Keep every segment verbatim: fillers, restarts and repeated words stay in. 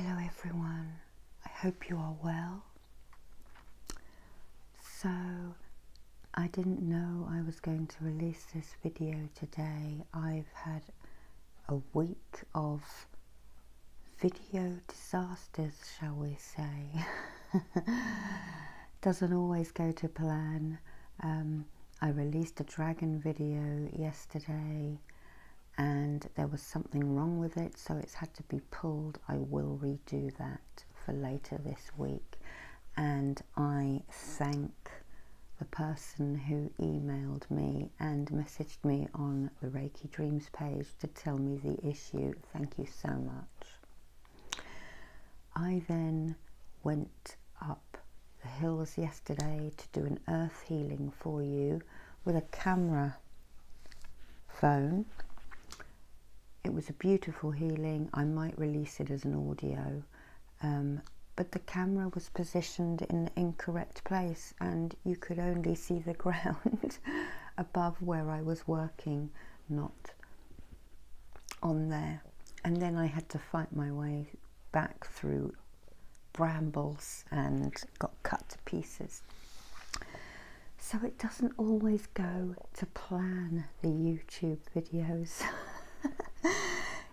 Hello everyone, I hope you are well. So I didn't know I was going to release this video today. I've had a week of video disasters, shall we say. Doesn't always go to plan. Um, I released a dragon video yesterday and there was something wrong with it, so it's had to be pulled. I will redo that for later this week. And I thank the person who emailed me and messaged me on the Reiki Dreams page to tell me the issue. Thank you so much. I then went up the hills yesterday to do an earth healing for you with a camera phone. It was a beautiful healing. I might release it as an audio, um, but the camera was positioned in the incorrect place and you could only see the ground above where I was working, not on there. And then I had to fight my way back through brambles and got cut to pieces. So it doesn't always go to plan, the YouTube videos.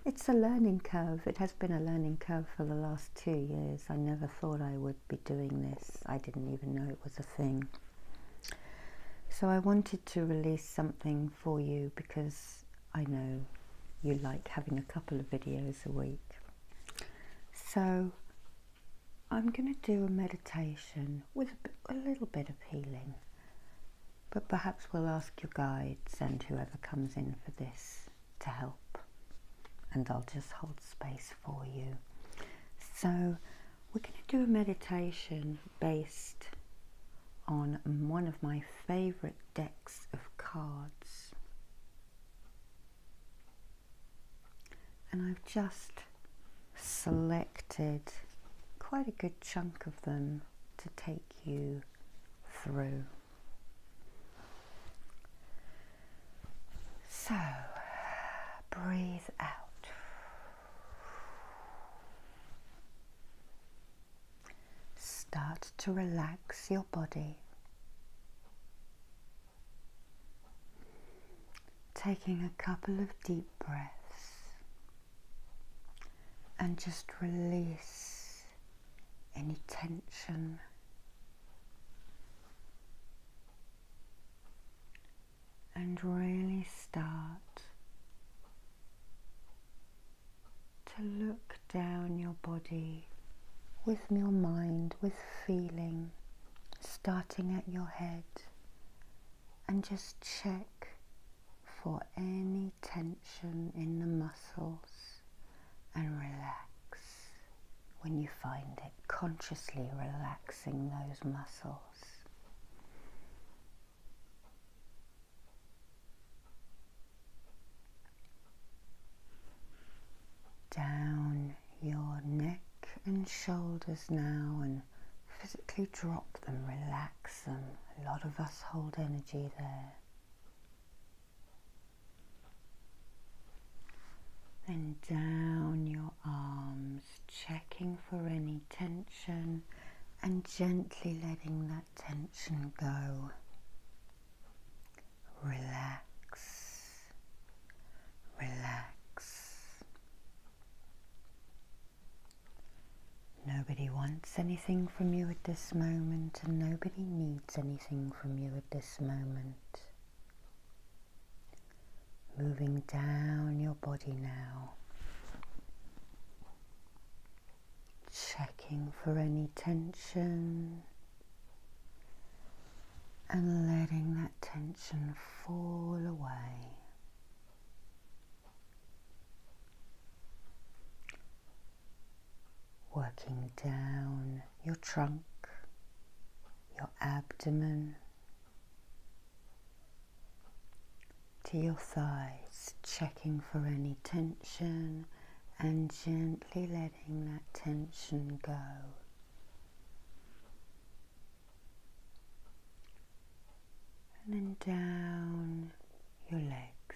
It's a learning curve. It has been a learning curve for the last two years. I never thought I would be doing this. I didn't even know it was a thing. So I wanted to release something for you because I know you like having a couple of videos a week. So I'm going to do a meditation with a, bit, a little bit of healing. But perhaps we'll ask your guides and whoever comes in for this to help. And I'll just hold space for you. So we're going to do a meditation based on one of my favourite decks of cards. And I've just selected quite a good chunk of them to take you through. So breathe out. Start to relax your body, taking a couple of deep breaths and just release any tension, and really start to look down your body with your mind, with feeling, starting at your head, and just check for any tension in the muscles and relax when you find it, consciously relaxing those muscles. Down your neck and shoulders now, and physically drop them, relax them. A lot of us hold energy there. Then down your arms, checking for any tension and gently letting that tension go. Relax, relax. Nobody wants anything from you at this moment, and nobody needs anything from you at this moment. Moving down your body now. Checking for any tension and letting that tension fall away. Working down your trunk, your abdomen, to your thighs, checking for any tension and gently letting that tension go. And then down your legs,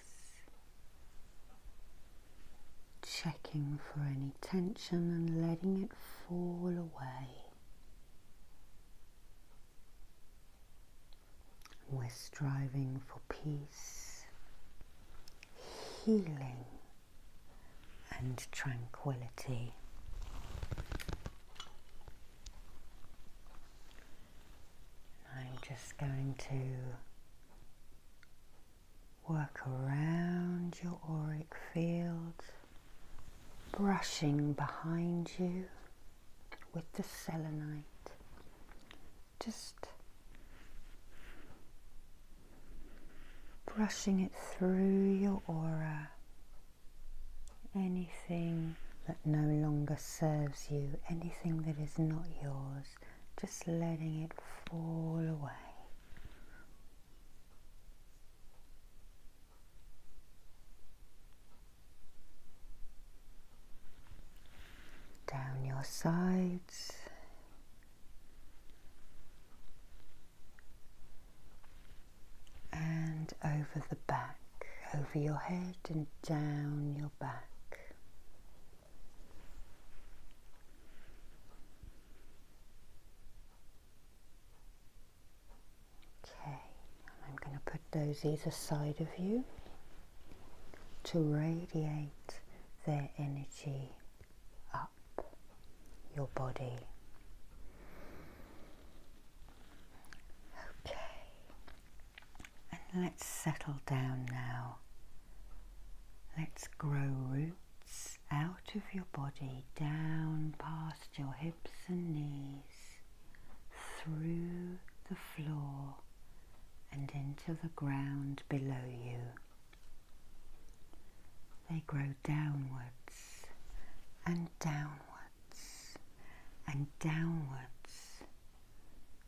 checking for any tension and letting it fall away. We're striving for peace, healing and tranquility. I'm just going to work around your auric field, brushing behind you with the selenite, just brushing it through your aura, anything that no longer serves you, anything that is not yours, just letting it fall away. Down your sides, and over the back, over your head and down your back. Okay, I'm going to put those either side of you to radiate their energy up your body. Let's settle down now. Let's grow roots out of your body, down past your hips and knees, through the floor and into the ground below you. They grow downwards and downwards and downwards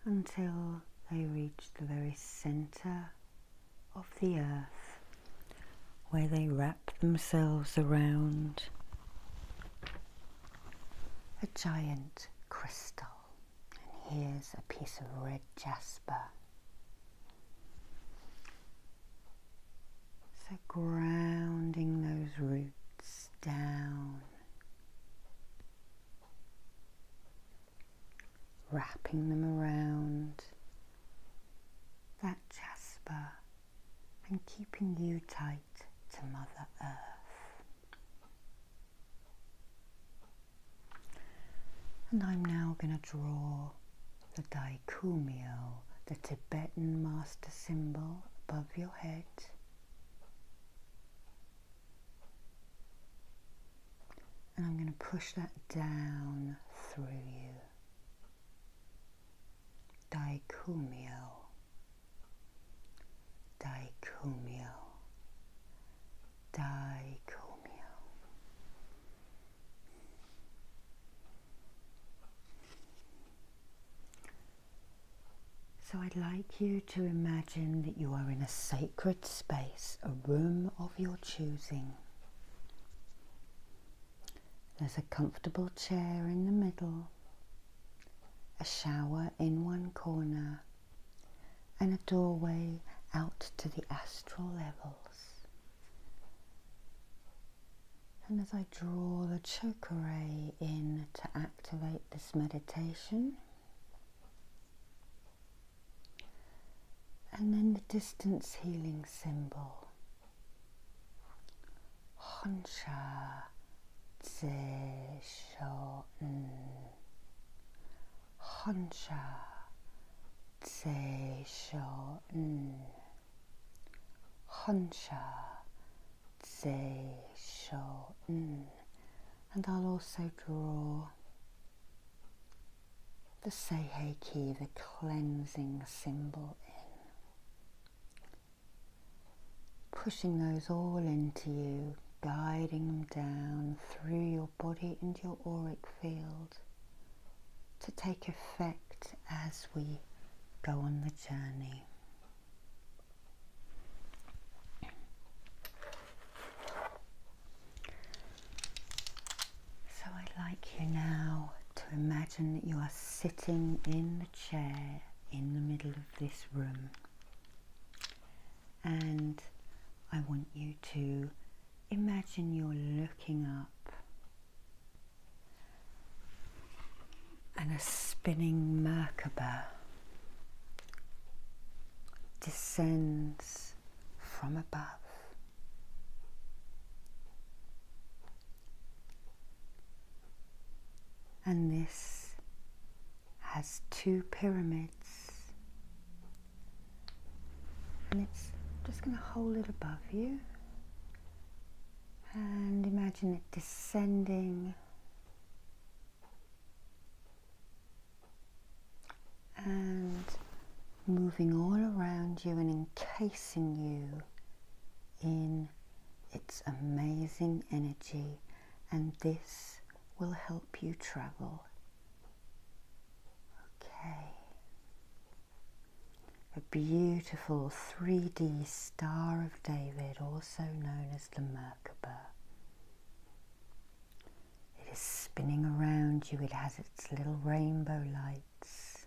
until they reach the very centre of the earth, where they wrap themselves around a giant crystal. And here's a piece of red jasper. So grounding those roots down, wrapping them around that jasper, and keeping you tight to Mother Earth. And I'm now going to draw the Dai Ko Myo, the Tibetan master symbol, above your head. And I'm going to push that down through you. Dai Ko Myo. Dai Ko Myo, Dai Ko Myo. So I'd like you to imagine that you are in a sacred space, a room of your choosing. There's a comfortable chair in the middle, a shower in one corner, and a doorway out to the astral levels. And as I draw the chakra in to activate this meditation, and then the distance healing symbol, Hon Sha Ze Sho Nen. Hon Sha Ze Sho Nen. Hon Sha Ze Sho Nen. And I'll also draw the Seihei ki, the cleansing symbol, in. Pushing those all into you, guiding them down through your body and your auric field to take effect as we go on the journey. So I'd like you now to imagine that you are sitting in the chair in the middle of this room, and I want you to Imagine you're looking up and a spinning Merkaba descends from above. And this has two pyramids, and it's just going to hold it above you. And imagine it descending and moving all around you and encasing you in its amazing energy. And this will help you travel. Okay. A beautiful three D Star of David, also known as the Merkaba. It is spinning around you. It has its little rainbow lights.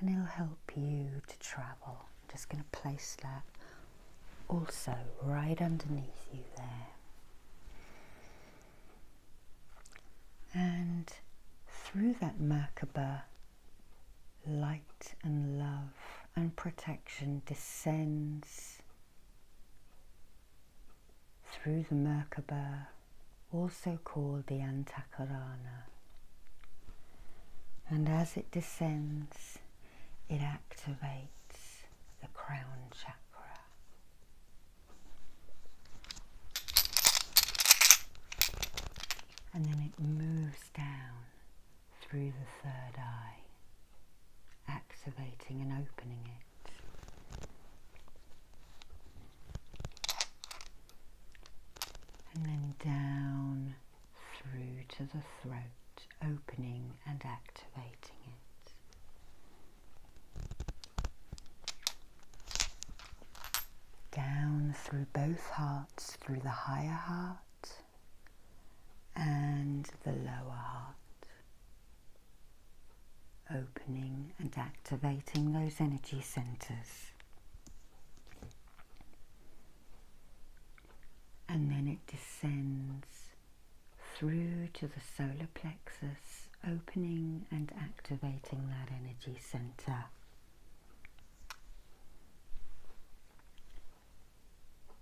And it'll help you to travel. I'm just going to place that also right underneath you there. And through that Merkaba, light and love and protection descends through the Merkaba, also called the Antakarana. And as it descends, it activates the crown chakra. And then it moves down through the third eye, activating and opening it. And then down through to the throat, opening and activating it. Down through both hearts, through the higher heart and the lower heart, opening and activating those energy centers. And then it descends through to the solar plexus, opening and activating that energy center.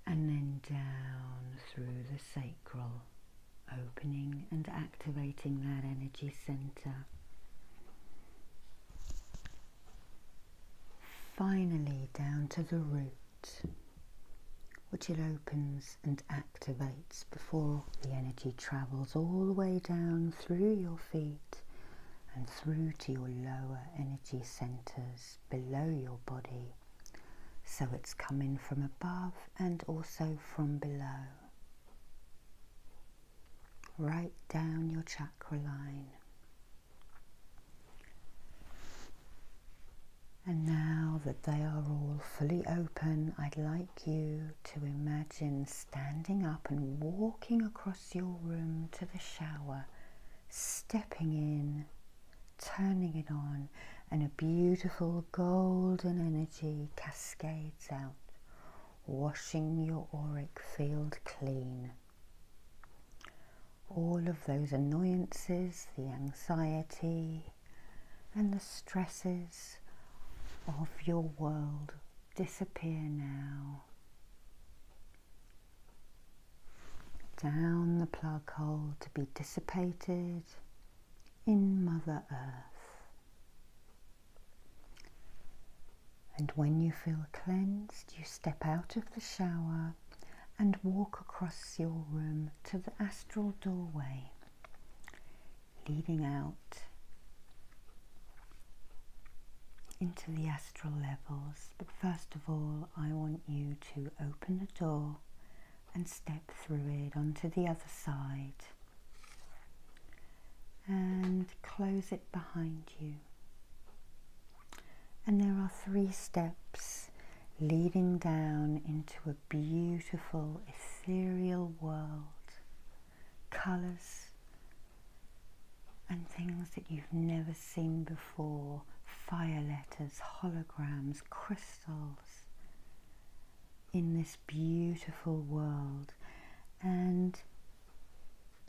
And then down through the sacral, opening and activating that energy center. Finally, down to the root, which it opens and activates before the energy travels all the way down through your feet and through to your lower energy centers below your body. So it's coming from above and also from below, right down your chakra line. And now that they are all fully open, I'd like you to imagine standing up and walking across your room to the shower, stepping in, turning it on, and a beautiful golden energy cascades out, washing your auric field clean. All of those annoyances, the anxiety and the stresses of your world disappear now. Down the plug hole to be dissipated in Mother Earth. And when you feel cleansed, you step out of the shower and walk across your room to the astral doorway, leading out into the astral levels. But first of all, I want you to open the door and step through it onto the other side and close it behind you. And there are three steps leading down into a beautiful ethereal world, colours and things that you've never seen before, fire letters, holograms, crystals, in this beautiful world, and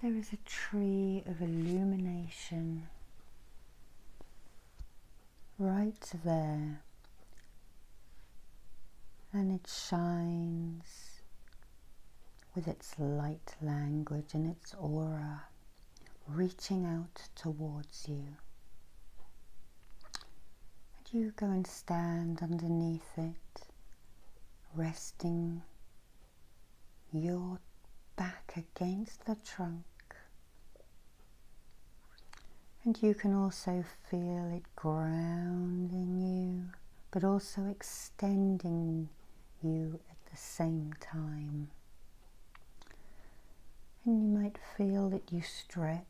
there is a tree of illumination right there, and it shines with its light language and its aura reaching out towards you. And you go and stand underneath it, resting your back against the trunk. And you can also feel it grounding you, but also extending you at the same time. And you might feel that you stretch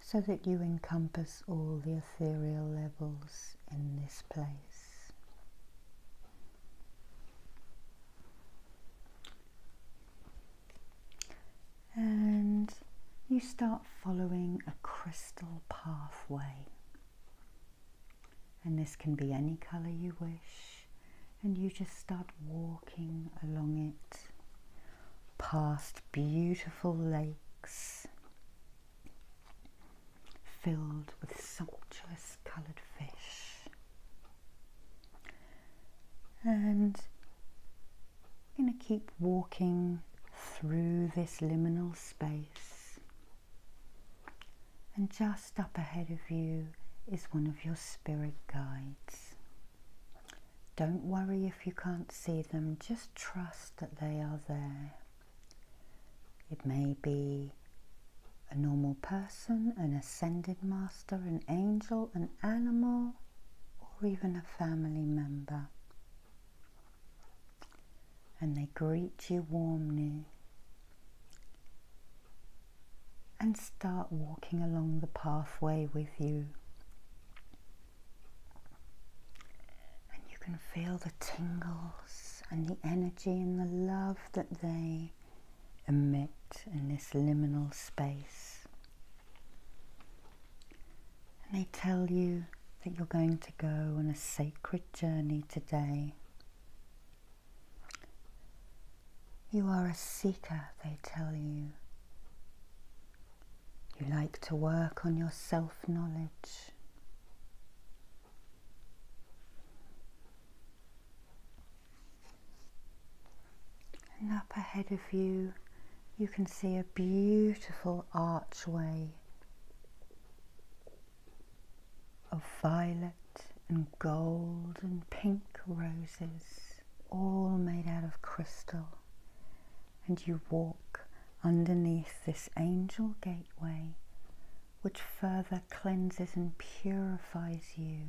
so that you encompass all the ethereal levels in this place. And you start following a crystal pathway. And this can be any color you wish, and you just start walking along it, past beautiful lakes filled with sumptuous colored fish. And you're going to keep walking through this liminal space, and just up ahead of you is one of your spirit guides. Don't worry if you can't see them, just trust that they are there. It may be a normal person, an ascended master, an angel, an animal, or even a family member. And they greet you warmly and start walking along the pathway with you. Can feel the tingles and the energy and the love that they emit in this liminal space. And they tell you that you're going to go on a sacred journey today. You are a seeker, they tell you. You like to work on your self-knowledge. And up ahead of you, you can see a beautiful archway of violet and gold and pink roses, all made out of crystal. And you walk underneath this angel gateway, which further cleanses and purifies you.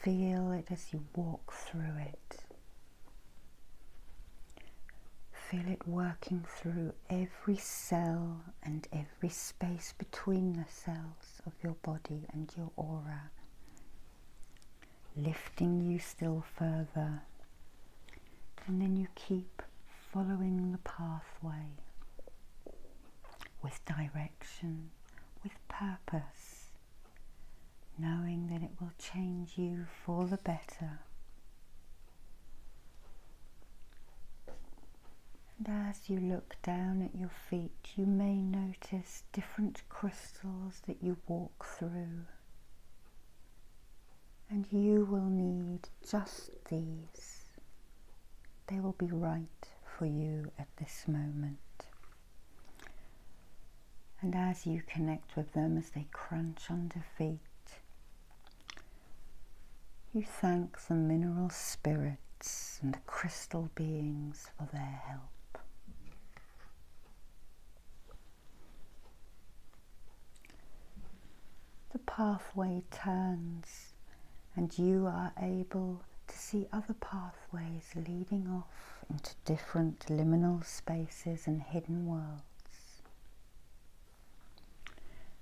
Feel it as you walk through it. Feel it working through every cell and every space between the cells of your body and your aura, lifting you still further. And then you keep following the pathway with direction, with purpose, knowing that it will change you for the better. And as you look down at your feet, you may notice different crystals that you walk through, and you will need just these. They will be right for you at this moment. And as you connect with them, as they crunch under feet, you thank the mineral spirits and the crystal beings for their help. The pathway turns, and you are able to see other pathways leading off into different liminal spaces and hidden worlds.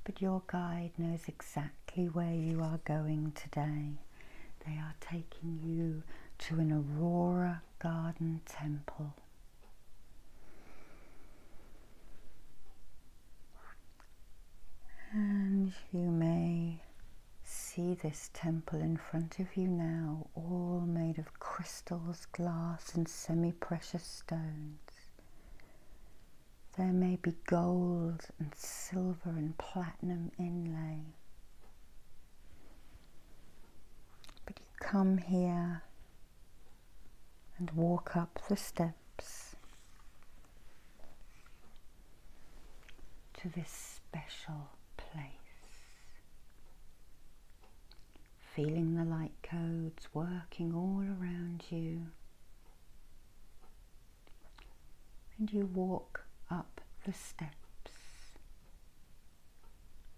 But your guide knows exactly where you are going today. They are taking you to an Aurora Garden Temple. And you may see this temple in front of you now, all made of crystals, glass and semi-precious stones. There may be gold and silver and platinum inlay. But you come here and walk up the steps to this special place. Feeling the light codes working all around you, and you walk up the steps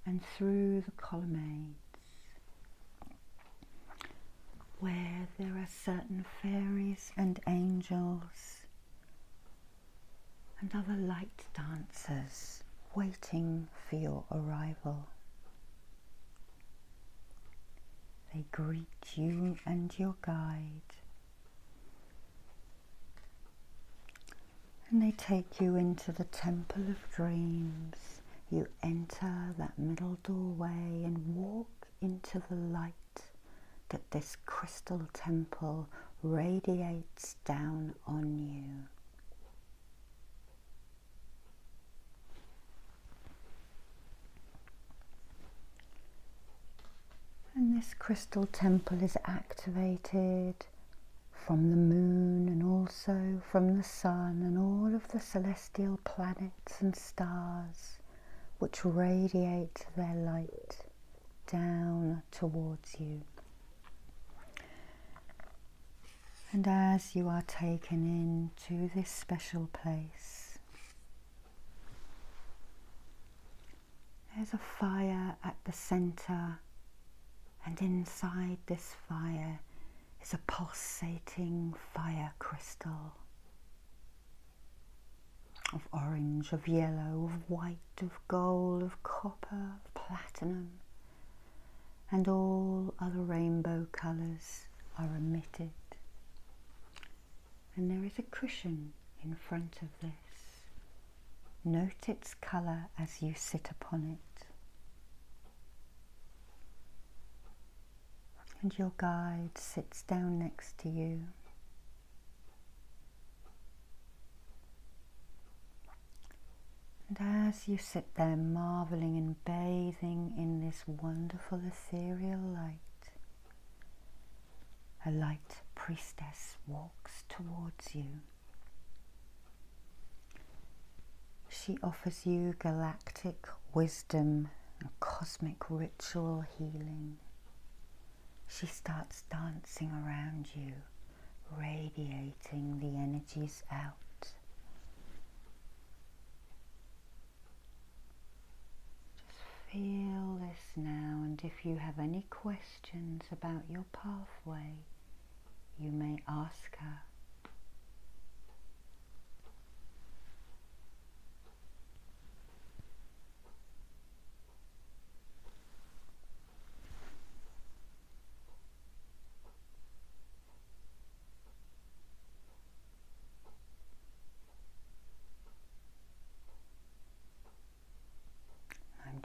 and through the colonnades where there are certain fairies and angels and other light dancers waiting for your arrival. They greet you and your guide, and they take you into the Temple of Dreams. You enter that middle doorway and walk into the light that this crystal temple radiates down on you. And this crystal temple is activated from the moon and also from the sun and all of the celestial planets and stars which radiate their light down towards you. And as you are taken into this special place, there's a fire at the center. And inside this fire is a pulsating fire crystal of orange, of yellow, of white, of gold, of copper, of platinum, and all other rainbow colours are emitted. And there is a cushion in front of this. Note its colour as you sit upon it. And your guide sits down next to you. And as you sit there marveling and bathing in this wonderful ethereal light, a light priestess walks towards you. She offers you galactic wisdom and cosmic ritual healing. She starts dancing around you, radiating the energies out. Just feel this now, and if you have any questions about your pathway, you may ask her.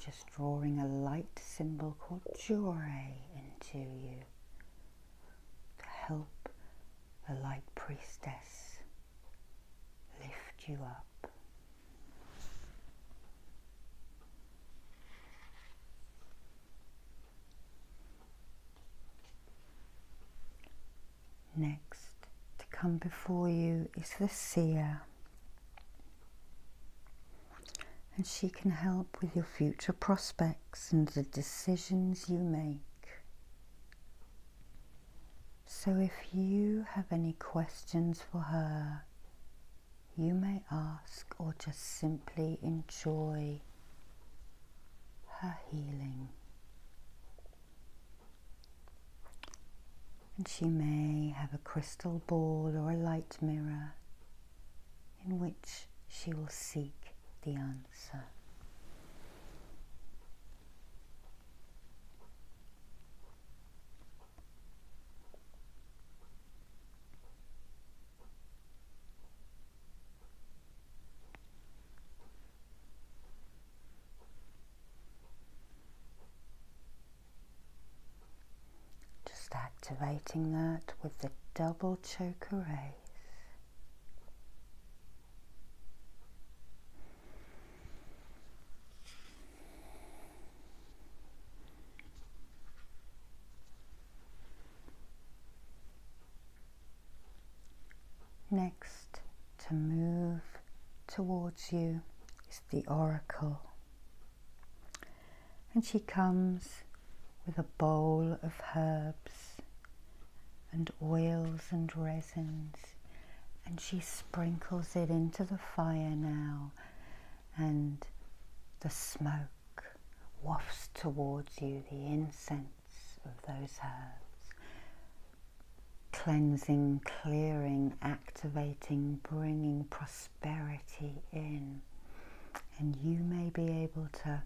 Just drawing a light symbol called Jure into you to help the light priestess lift you up. Next to come before you is the seer. And she can help with your future prospects and the decisions you make. So if you have any questions for her, you may ask or just simply enjoy her healing. And she may have a crystal ball or a light mirror in which she will seek the answer. activating that with the double choker rays. Next to move towards you is the oracle, and she comes with a bowl of herbs and oils and resins, and she sprinkles it into the fire now, and the smoke wafts towards you the incense of those herbs, cleansing, clearing, activating, bringing prosperity in. And you may be able to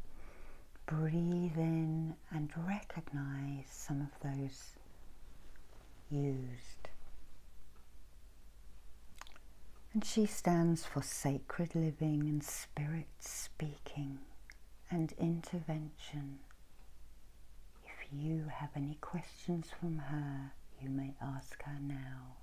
breathe in and recognize some of those used. And she stands for sacred living and spirit speaking and intervention. If you have any questions from her, you may ask her now.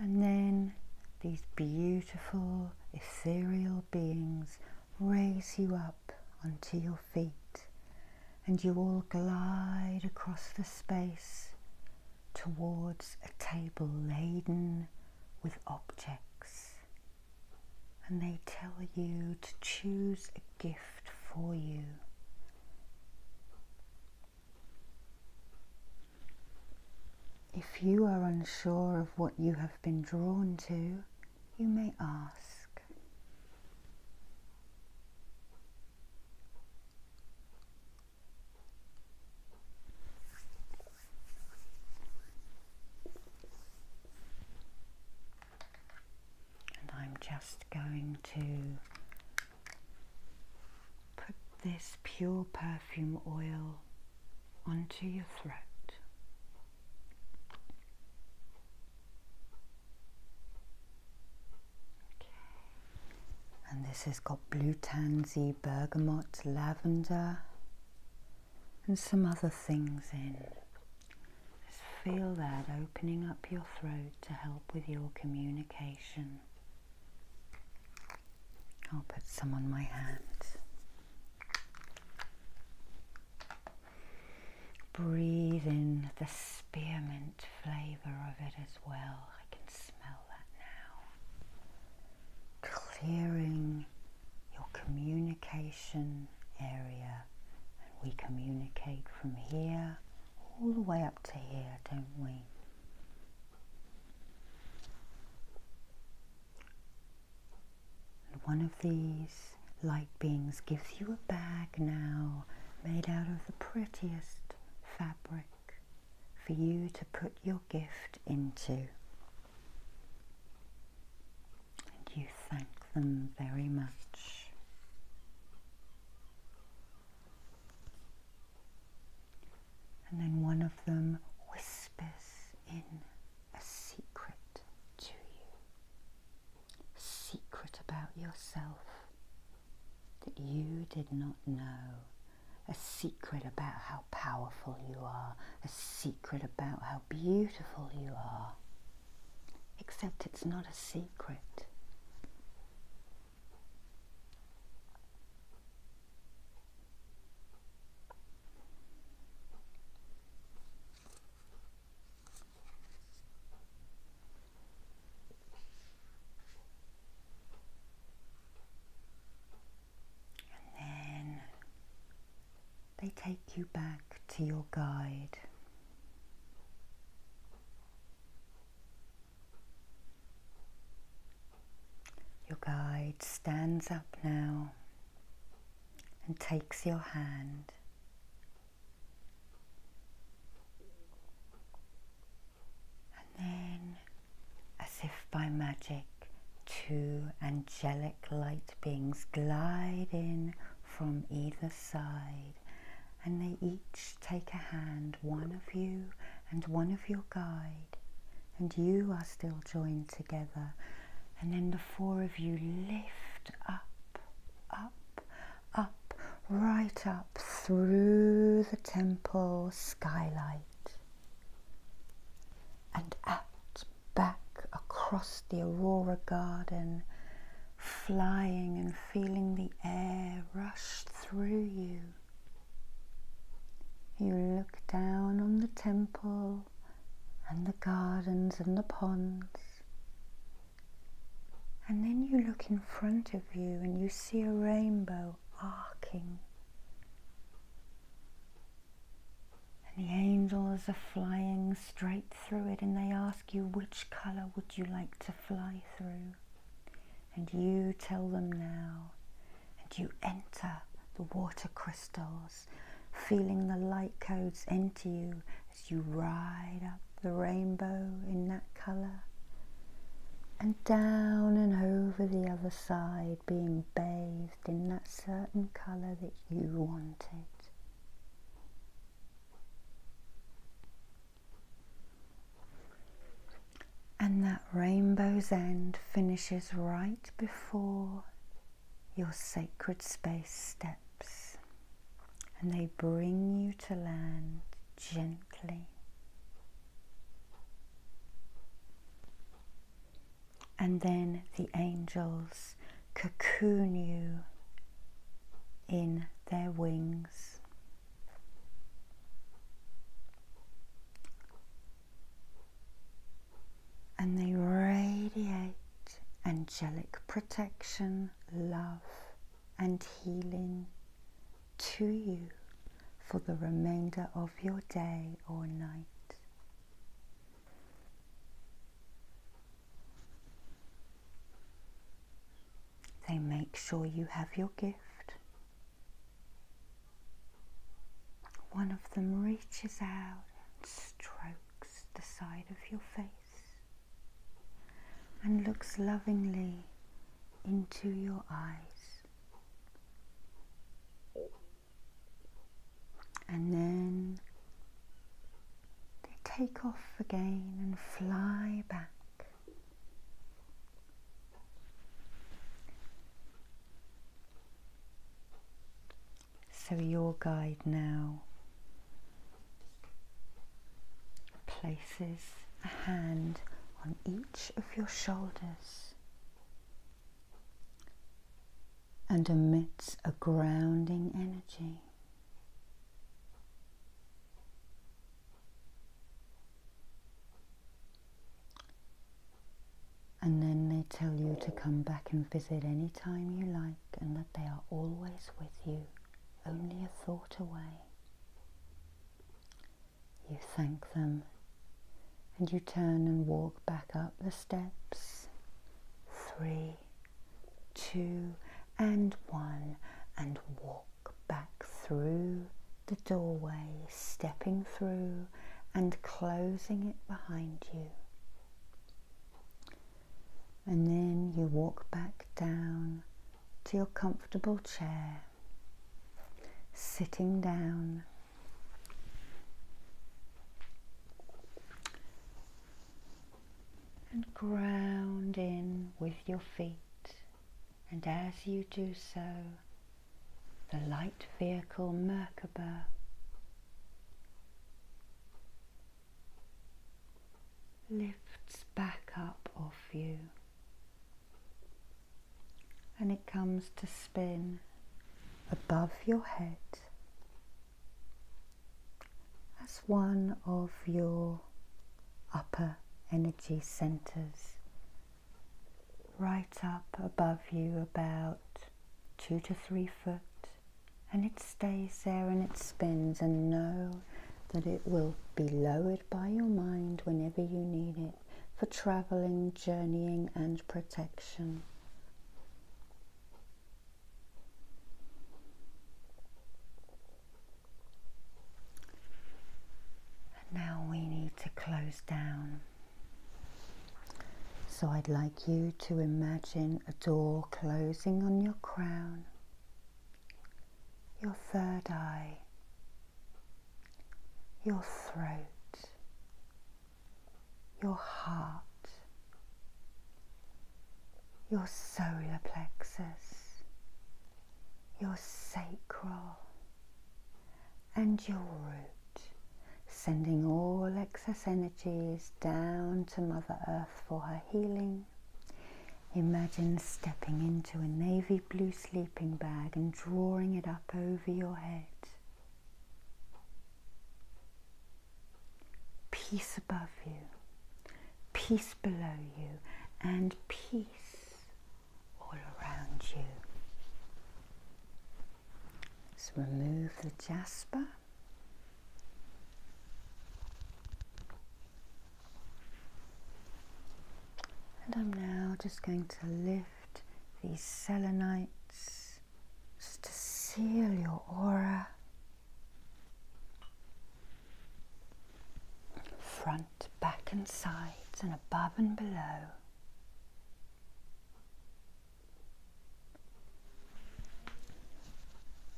And then these beautiful ethereal beings raise you up onto your feet, and you all glide across the space towards a table laden with objects, and they tell you to choose a gift for you. If you are unsure of what you have been drawn to, you may ask. Just going to put this pure perfume oil onto your throat. Okay. And this has got blue tansy, bergamot, lavender, and some other things in. Just feel that opening up your throat to help with your communication. I'll put some on my hand. Breathe in the spearmint flavour of it as well. I can smell that now. Clearing your communication area. And we communicate from here all the way up to here, don't we? One of these light beings gives you a bag now made out of the prettiest fabric for you to put your gift into. And you thank them very much. And then one of them whispers in a secret secret about yourself that you did not know, a secret about how powerful you are, a secret about how beautiful you are, except it's not a secret. Take you back to your guide. Your guide stands up now and takes your hand. And then, as if by magic, two angelic light beings glide in from either side, and they each take a hand, one of you and one of your guide, and you are still joined together. And then the four of you lift up, up, up, right up through the temple skylight and out back across the Aurora Garden, flying and feeling the air rush through you. You look down on the temple and the gardens and the ponds, and then you look in front of you and you see a rainbow arcing, and the angels are flying straight through it, and they ask you, which colour would you like to fly through? And you tell them now, and you enter the water crystals, feeling the light codes enter you as you ride up the rainbow in that colour, and down and over the other side, being bathed in that certain colour that you wanted. And that rainbow's end finishes right before your sacred space steps, and they bring you to land gently. And then the angels cocoon you in their wings. And they radiate angelic protection, love and healing to you for the remainder of your day or night. They make sure you have your gift. One of them reaches out and strokes the side of your face, and looks lovingly into your eyes. And then they take off again and fly back. So your guide now places a hand on each of your shoulders, and emits a grounding energy. And then they tell you to come back and visit any time you like, and that they are always with you, only a thought away. You thank them, and you turn and walk back up the steps. Three, two, and one, and walk back through the doorway, stepping through and closing it behind you. And then you walk back down to your comfortable chair, sitting down. And ground in with your feet, and as you do so, the light vehicle Merkaba lifts back up off you, and it comes to spin above your head as one of your upper energy centers, right up above you about two to three foot, and it stays there and it spins, and know that it will be lowered by your mind whenever you need it for traveling, journeying and protection. And now we need to close down. So I'd like you to imagine a door closing on your crown, your third eye, your throat, your heart, your solar plexus, your sacral, and your root, sending all excess energies down to Mother Earth for her healing. Imagine stepping into a navy blue sleeping bag and drawing it up over your head. Peace above you, peace below you, and peace all around you. Let's remove the jasper. And I'm now just going to lift these selenites just to seal your aura. Front, back and sides, and above and below.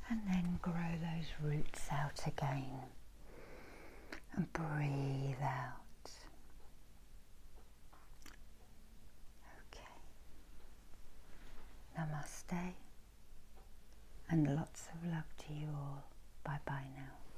And then grow those roots out again and breathe out. Okay. Namaste and lots of love to you all. Bye bye now.